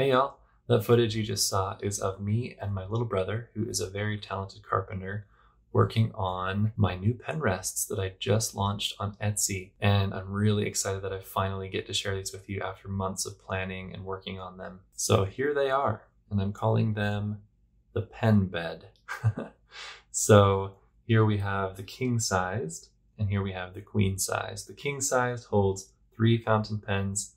Hey y'all, that footage you just saw is of me and my little brother, who is a very talented carpenter, working on my new pen rests that I just launched on Etsy. And I'm really excited that I finally get to share these with you after months of planning and working on them. So here they are, and I'm calling them the Pen Bed. So here we have the king-sized, and here we have the queen-sized. The king-sized holds 3 fountain pens,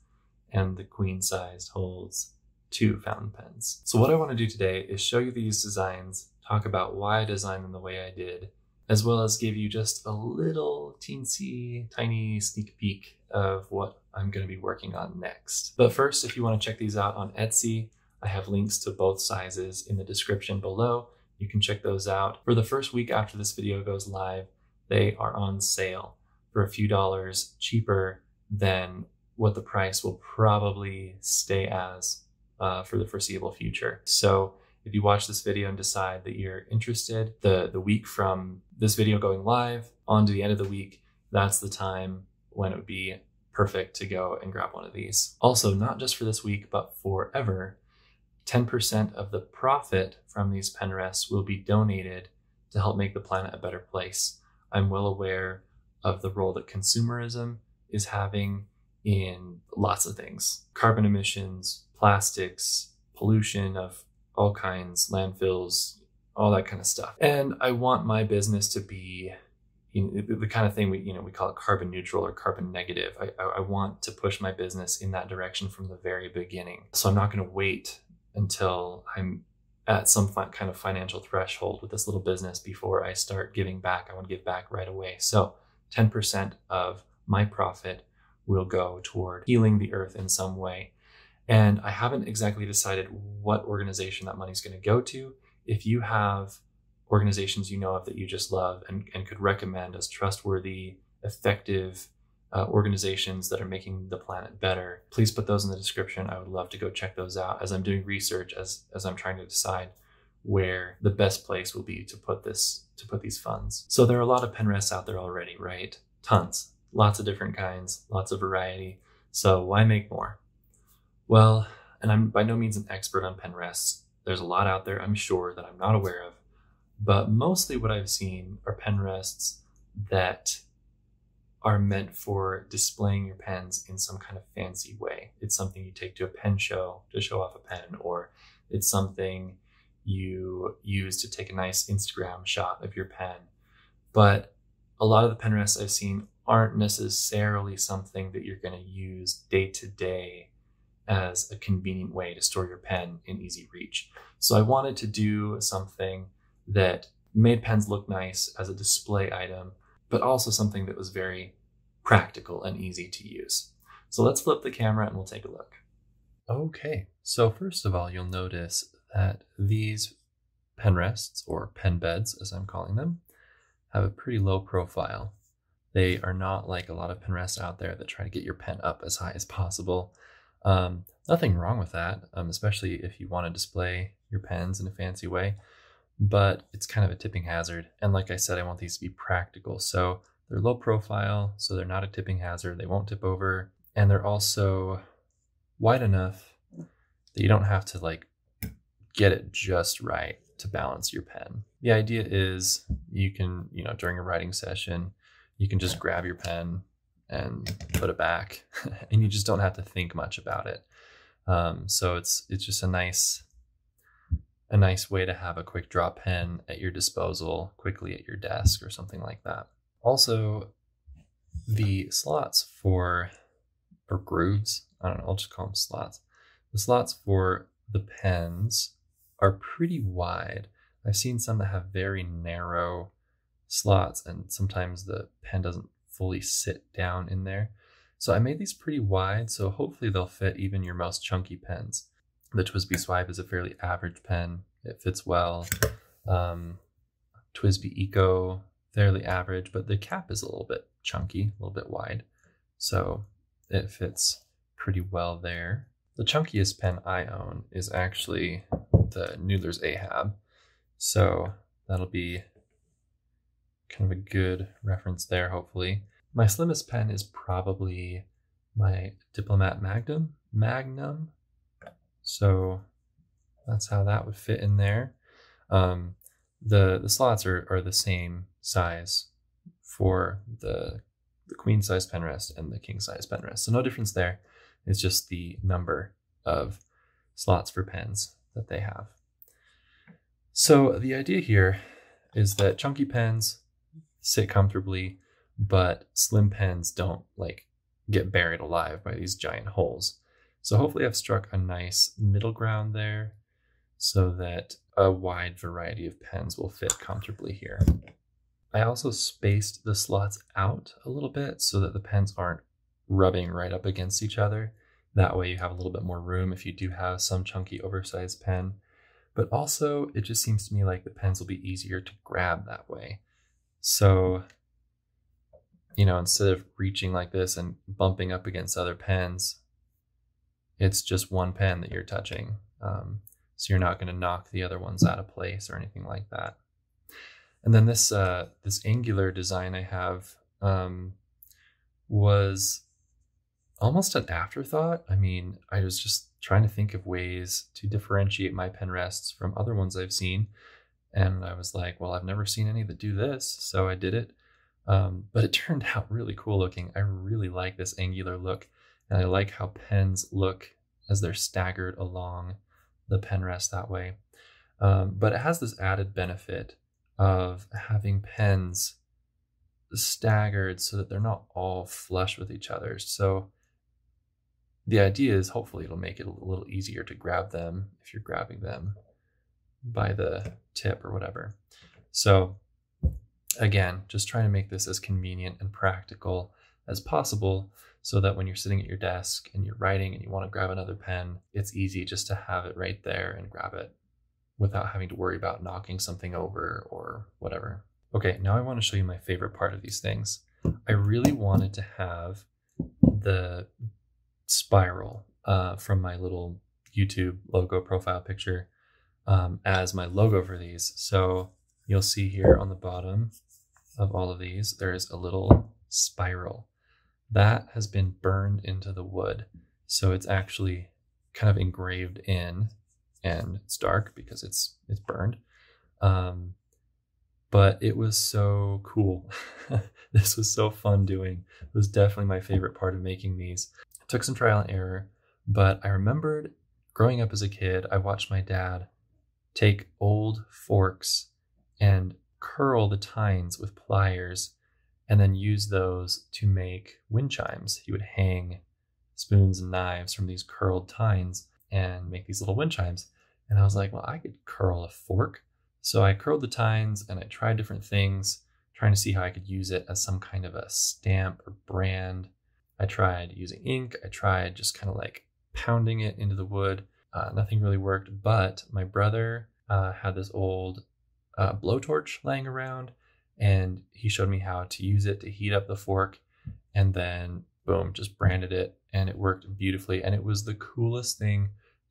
and the queen-sized holds 2 fountain pens. So what I want to do today is show you these designs, talk about why I designed them the way I did, as well as give you just a little teensy tiny sneak peek of what I'm going to be working on next. But first, if you want to check these out on Etsy, I have links to both sizes in the description below. You can check those out. For the first week after this video goes live, they are on sale for a few dollars cheaper than what the price will probably stay as for the foreseeable future. So if you watch this video and decide that you're interested, the week from this video going live on to the end of the week, that's the time when it would be perfect to go and grab one of these. Also, not just for this week, but forever, 10% of the profit from these pen rests will be donated to help make the planet a better place. I'm well aware of the role that consumerism is having in lots of things: carbon emissions, plastics, pollution of all kinds, landfills, all that kind of stuff. And I want my business to be, you know, the kind of thing we call it carbon neutral or carbon negative. I want to push my business in that direction from the very beginning. So I'm not going to wait until I'm at some kind of financial threshold with this little business before I start giving back. I want to give back right away. So 10% of my profit will go toward healing the earth in some way. And I haven't exactly decided what organization that money's going to go to. If you have organizations you know of that you just love and could recommend as trustworthy, effective organizations that are making the planet better, please put those in the description. I would love to go check those out as I'm doing research, as I'm trying to decide where the best place will be to put these funds. So there are a lot of pen rests out there already, right? Tons, lots of different kinds, lots of variety. So why make more? Well, and I'm by no means an expert on pen rests. There's a lot out there, I'm sure, that I'm not aware of, but mostly what I've seen are pen rests that are meant for displaying your pens in some kind of fancy way. It's something you take to a pen show to show off a pen, or it's something you use to take a nice Instagram shot of your pen. But a lot of the pen rests I've seen aren't necessarily something that you're going to use day to day as a convenient way to store your pen in easy reach. So I wanted to do something that made pens look nice as a display item, but also something that was very practical and easy to use. So let's flip the camera and we'll take a look. Okay, so first of all, you'll notice that these pen rests, or pen beds as I'm calling them, have a pretty low profile. They are not like a lot of pen rests out there that try to get your pen up as high as possible. Nothing wrong with that, especially if you want to display your pens in a fancy way, but it's kind of a tipping hazard. And like I said, I want these to be practical. So they're low profile, so they're not a tipping hazard. They won't tip over. And they're also wide enough that you don't have to like get it just right to balance your pen. The idea is you can, you know, during a writing session, you can just grab your pen and put it back and you just don't have to think much about it. So it's just a nice way to have a quick draw pen at your disposal, quickly at your desk or something like that. Also, the slots for, or grooves, I don't know, I'll just call them slots. The slots for the pens are pretty wide. I've seen some that have very narrow slots and sometimes the pen doesn't fully sit down in there. So I made these pretty wide, so hopefully they'll fit even your most chunky pens. The TWSBI Swipe is a fairly average pen. It fits well. TWSBI Eco, fairly average, but the cap is a little bit chunky, a little bit wide. So it fits pretty well there. The chunkiest pen I own is actually the Noodler's Ahab. So that'll be kind of a good reference there, hopefully. My slimmest pen is probably my Diplomat Magnum. So that's how that would fit in there. The slots are the same size for the queen size pen rest and the king size pen rest. So no difference there. It's just the number of slots for pens that they have. So the idea here is that chunky pens sit comfortably, but slim pens don't like get buried alive by these giant holes. So hopefully I've struck a nice middle ground there so that a wide variety of pens will fit comfortably here. I also spaced the slots out a little bit so that the pens aren't rubbing right up against each other. That way you have a little bit more room if you do have some chunky oversized pen, but also it just seems to me like the pens will be easier to grab that way. So, you know, instead of reaching like this and bumping up against other pens, it's just one pen that you're touching. So you're not going to knock the other ones out of place or anything like that. And then this this angular design I have was almost an afterthought. I mean, I was just trying to think of ways to differentiate my pen rests from other ones I've seen. And I was like, well, I've never seen any that do this, so I did it. But it turned out really cool looking. I really like this angular look, and I like how pens look as they're staggered along the pen rest that way. But it has this added benefit of having pens staggered so that they're not all flush with each other. So the idea is hopefully it'll make it a little easier to grab them if you're grabbing them by the tip or whatever. So again, just trying to make this as convenient and practical as possible so that when you're sitting at your desk and you're writing and you want to grab another pen, it's easy just to have it right there and grab it without having to worry about knocking something over or whatever. Okay, now I want to show you my favorite part of these things. I really wanted to have the spiral from my little YouTube logo profile picture as my logo for these. So you'll see here on the bottom of all of these, there is a little spiral that has been burned into the wood. So it's actually kind of engraved in, and it's dark because it's burned. But it was so cool. This was so fun doing. It was definitely my favorite part of making these. It took some trial and error, but I remembered growing up as a kid, I watched my dad take old forks and curl the tines with pliers and then use those to make wind chimes. He would hang spoons and knives from these curled tines and make these little wind chimes. And I was like, well, I could curl a fork. So I curled the tines and I tried different things, trying to see how I could use it as some kind of a stamp or brand. I tried using ink. I tried just kind of like pounding it into the wood. Nothing really worked, but my brother had this old blowtorch laying around, and he showed me how to use it to heat up the fork, and then boom, just branded it, and it worked beautifully. And it was the coolest thing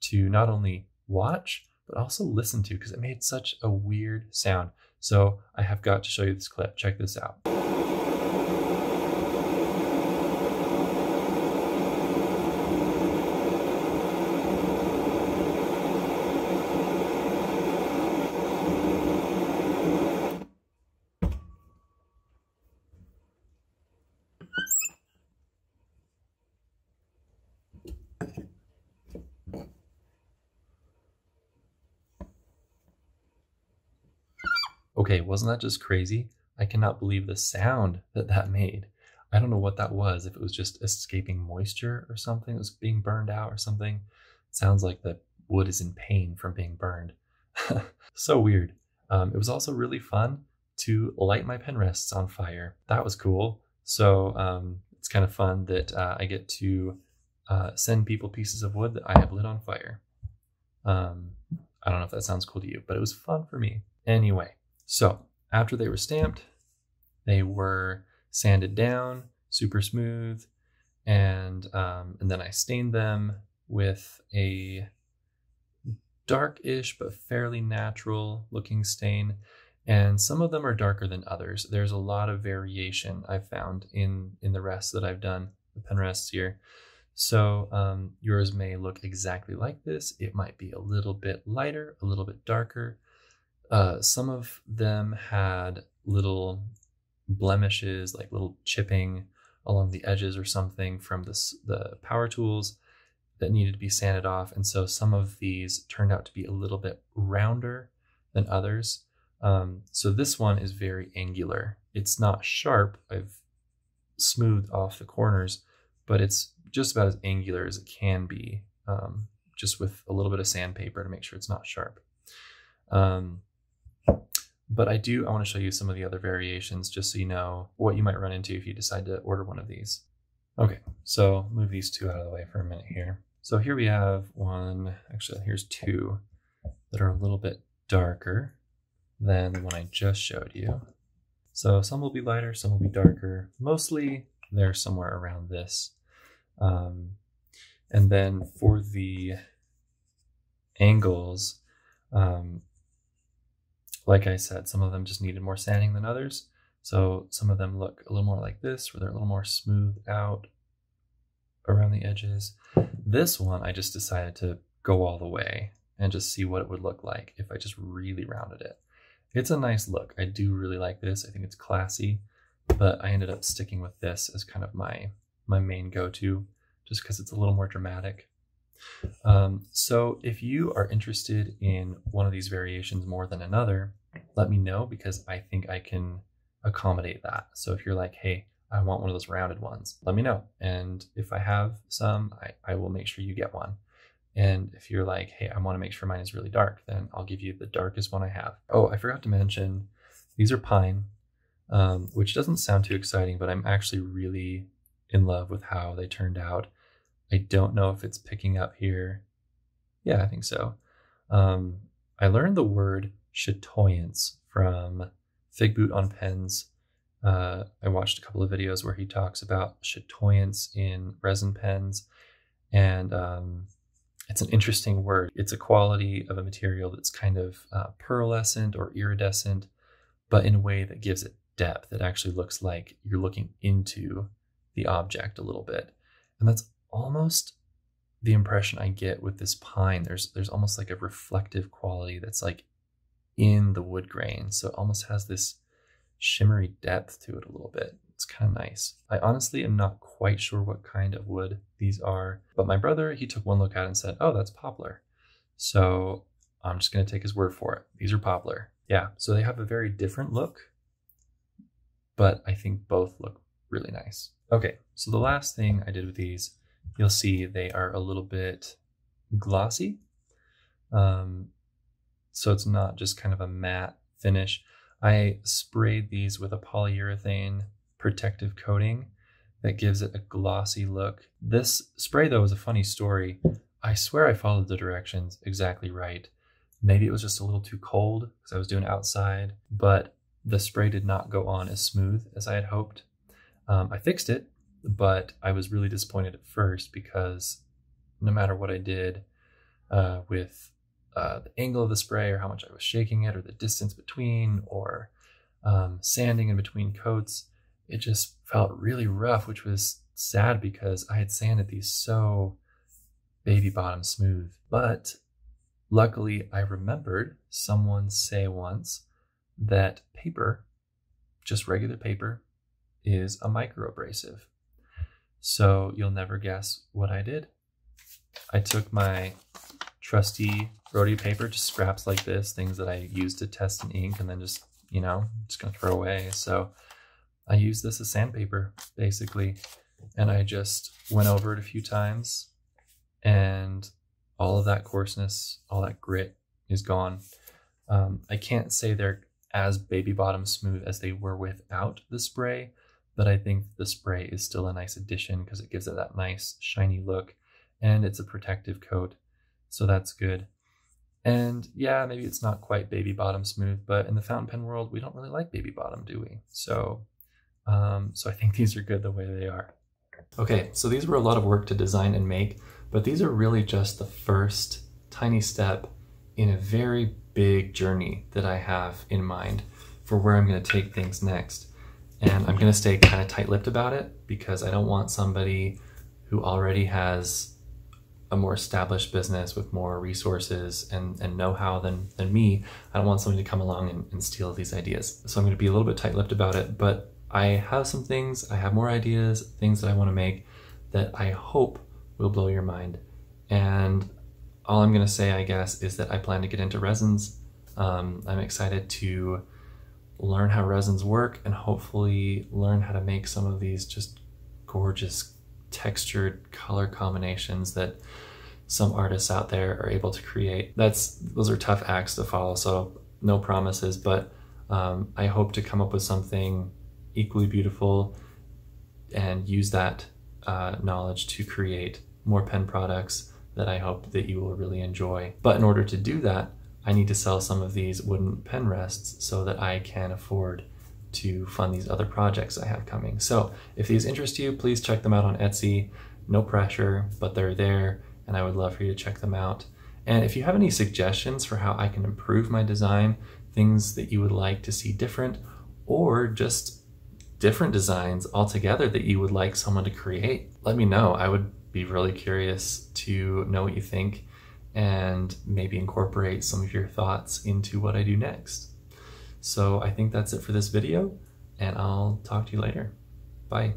to not only watch but also listen to, because it made such a weird sound. So I have got to show you this clip. Check this out. Okay, wasn't that just crazy? I cannot believe the sound that that made. I don't know what that was, if it was just escaping moisture or something, it was being burned out or something. It sounds like the wood is in pain from being burned. So weird. It was also really fun to light my pen rests on fire. That was cool. So it's kind of fun that I get to send people pieces of wood that I have lit on fire. I don't know if that sounds cool to you, but it was fun for me. Anyway. So after they were stamped, they were sanded down, super smooth, and then I stained them with a darkish but fairly natural looking stain. And some of them are darker than others. There's a lot of variation I've found in the rests that I've done, the pen rests here. So yours may look exactly like this. It might be a little bit lighter, a little bit darker. Some of them had little blemishes, like little chipping along the edges or something from the power tools that needed to be sanded off. And so some of these turned out to be a little bit rounder than others. So this one is very angular. It's not sharp. I've smoothed off the corners, but it's just about as angular as it can be, just with a little bit of sandpaper to make sure it's not sharp. But I want to show you some of the other variations just so you know what you might run into if you decide to order one of these. Okay, so move these two out of the way for a minute here. So here we have one, actually here's two that are a little bit darker than the one I just showed you. So some will be lighter, some will be darker. Mostly they're somewhere around this. And then for the angles, like I said, some of them just needed more sanding than others. So some of them look a little more like this, where they're a little more smoothed out around the edges. This one, I just decided to go all the way and just see what it would look like if I just really rounded it. It's a nice look. I do really like this. I think it's classy, but I ended up sticking with this as kind of my main go-to just because it's a little more dramatic. So if you are interested in one of these variations more than another, let me know, because I think I can accommodate that. So if you're like, hey, I want one of those rounded ones, let me know. And if I have some, I will make sure you get one. And if you're like, hey, I want to make sure mine is really dark, then I'll give you the darkest one I have. Oh, I forgot to mention, these are pine, which doesn't sound too exciting, but I'm actually really in love with how they turned out. I don't know if it's picking up here. Yeah, I think so. I learned the word chatoyance from FigBoot on Pens. I watched a couple of videos where he talks about chatoyance in resin pens, and it's an interesting word. It's a quality of a material that's kind of pearlescent or iridescent, but in a way that gives it depth. It actually looks like you're looking into the object a little bit, and that's almost the impression I get with this pine. There's almost like a reflective quality that's like in the wood grain. So it almost has this shimmery depth to it a little bit. It's kind of nice. I honestly am not quite sure what kind of wood these are, but my brother, he took one look at it and said, oh, that's poplar. So I'm just going to take his word for it. These are poplar. Yeah. So they have a very different look, but I think both look really nice. Okay. So the last thing I did with these, you'll see they are a little bit glossy. So it's not just kind of a matte finish. I sprayed these with a polyurethane protective coating that gives it a glossy look. This spray though is a funny story. I swear I followed the directions exactly right. Maybe it was just a little too cold because I was doing it outside, but the spray did not go on as smooth as I had hoped. I fixed it, but I was really disappointed at first because no matter what I did with the angle of the spray or how much I was shaking it or the distance between or sanding in between coats, it just felt really rough, which was sad because I had sanded these so baby bottom smooth. But luckily I remembered someone say once that paper, just regular paper, is a microabrasive. So you'll never guess what I did. I took my trusty rotary paper, just scraps like this, things that I use to test an ink and then just, you know, just gonna throw away. So I used this as sandpaper basically. And I just went over it a few times and all of that coarseness, all that grit is gone. I can't say they're as baby bottom smooth as they were without the spray, but I think the spray is still a nice addition because it gives it that nice shiny look and it's a protective coat. So that's good. And yeah, maybe it's not quite baby bottom smooth, but in the fountain pen world, we don't really like baby bottom, do we? So, so I think these are good the way they are. Okay, so these were a lot of work to design and make, but these are really just the first tiny step in a very big journey that I have in mind for where I'm gonna take things next. And I'm gonna stay kind of tight-lipped about it because I don't want somebody who already has a more established business with more resources and know-how than me. I don't want somebody to come along and steal these ideas. So I'm going to be a little bit tight-lipped about it, but I have some things, I have more ideas, things that I want to make that I hope will blow your mind. And all I'm going to say, I guess, is that I plan to get into resins. I'm excited to learn how resins work and hopefully learn how to make some of these just gorgeous textured color combinations that some artists out there are able to create. Those are tough acts to follow, so no promises, but I hope to come up with something equally beautiful and use that knowledge to create more pen products that I hope that you will really enjoy. But in order to do that, I need to sell some of these wooden pen rests so that I can afford to fund these other projects I have coming. So if these interest you, please check them out on Etsy. No pressure, but they're there, and I would love for you to check them out. And if you have any suggestions for how I can improve my design, things that you would like to see different, or just different designs altogether that you would like someone to create, let me know. I would be really curious to know what you think and maybe incorporate some of your thoughts into what I do next. So I think that's it for this video, and I'll talk to you later. Bye.